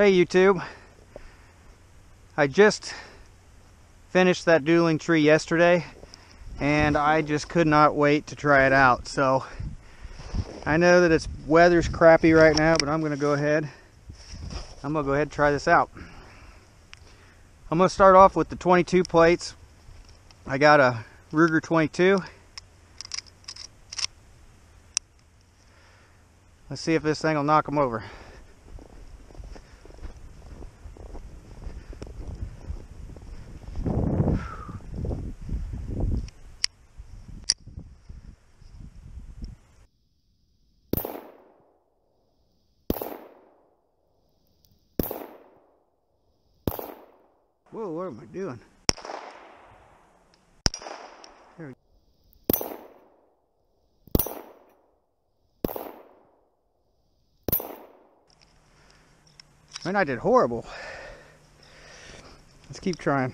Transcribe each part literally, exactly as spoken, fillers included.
Hey YouTube, I just finished that dueling tree yesterday and I just could not wait to try it out. So I know that it's weather's crappy right now, but I'm gonna go ahead I'm gonna go ahead and try this out. I'm gonna start off with the twenty-two plates. I got a Ruger twenty-two. Let's see if this thing will knock them over. Whoa, what am I doing? There we go. Man, I did horrible. Let's keep trying.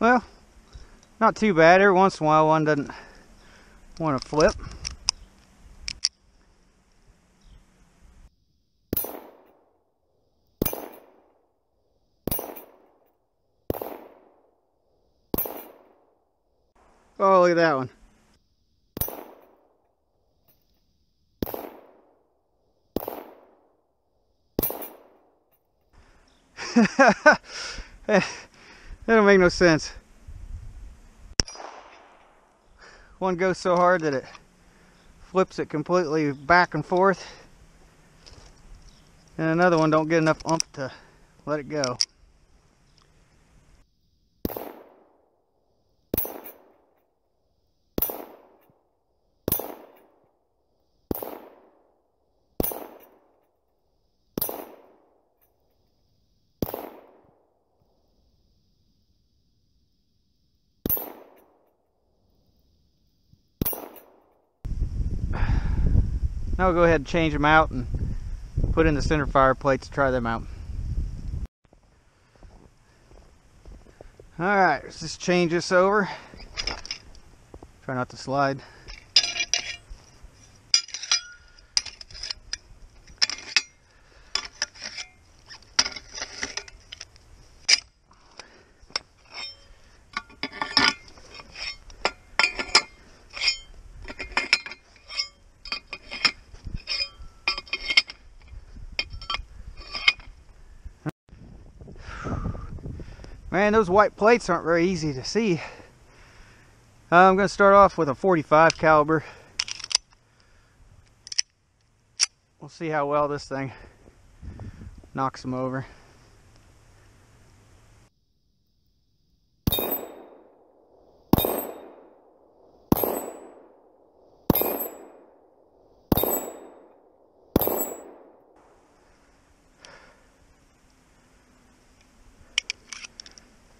Well, not too bad. Every once in a while one doesn't want to flip. Oh, look at that one. Hey. That don't make no sense. One goes so hard that it flips it completely back and forth. And another one don't get enough oomph to let it go. Now we'll go ahead and change them out and put in the center fire plates to try them out. Alright, let's just change this over. Try not to slide. Man, those white plates aren't very easy to see. Uh, I'm going to start off with a forty-five caliber. We'll see how well this thing knocks them over.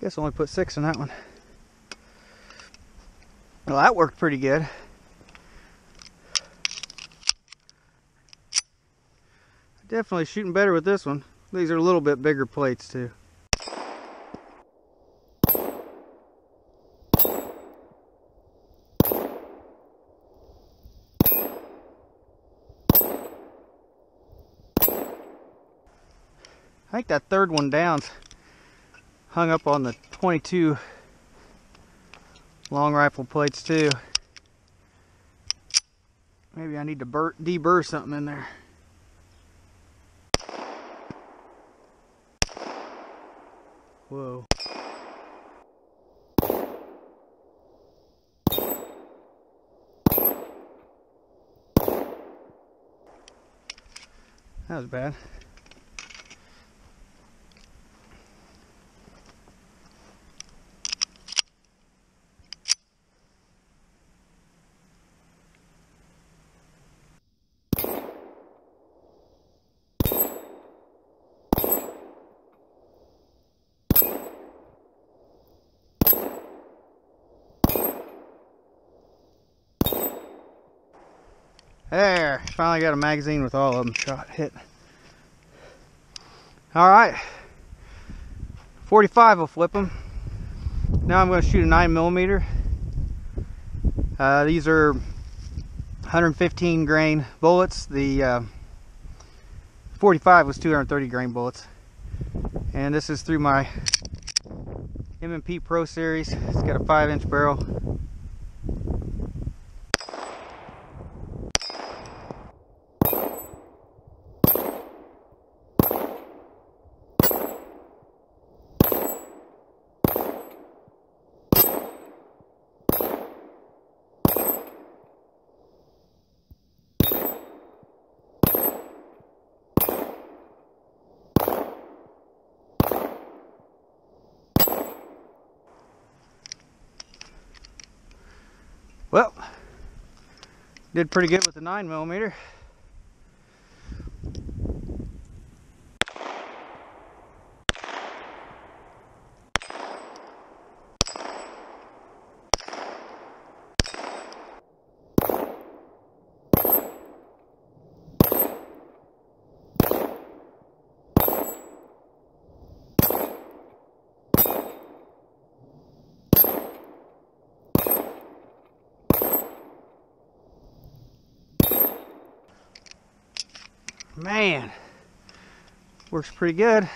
Guess I only put six in that one. Well, that worked pretty good. Definitely shooting better with this one. These are a little bit bigger plates too. I think that third one down's hung up on the twenty-two long rifle plates too. Maybe I need to bur- deburr something in there. Whoa. That was bad. There, finally got a magazine with all of them shot hit. All right, forty-five will flip them. Now I'm going to shoot a nine millimeter. Uh, these are one hundred fifteen grain bullets. The uh, forty-five was two hundred thirty grain bullets, and this is through my M and P Pro Series. It's got a five inch barrel. Well, did pretty good with the nine millimeter. Man, works pretty good.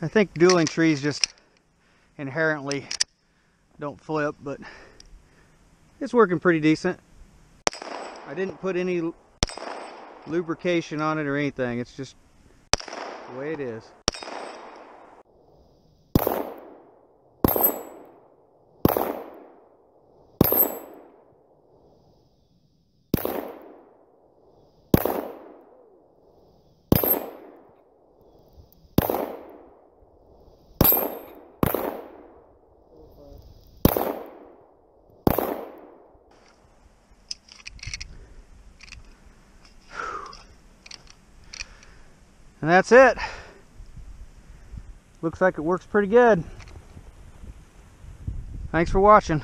I think dueling trees just inherently don't flip, but it's working pretty decent. I didn't put any lubrication on it or anything. It's just the way it is. And that's it. Looks like it works pretty good. Thanks for watching.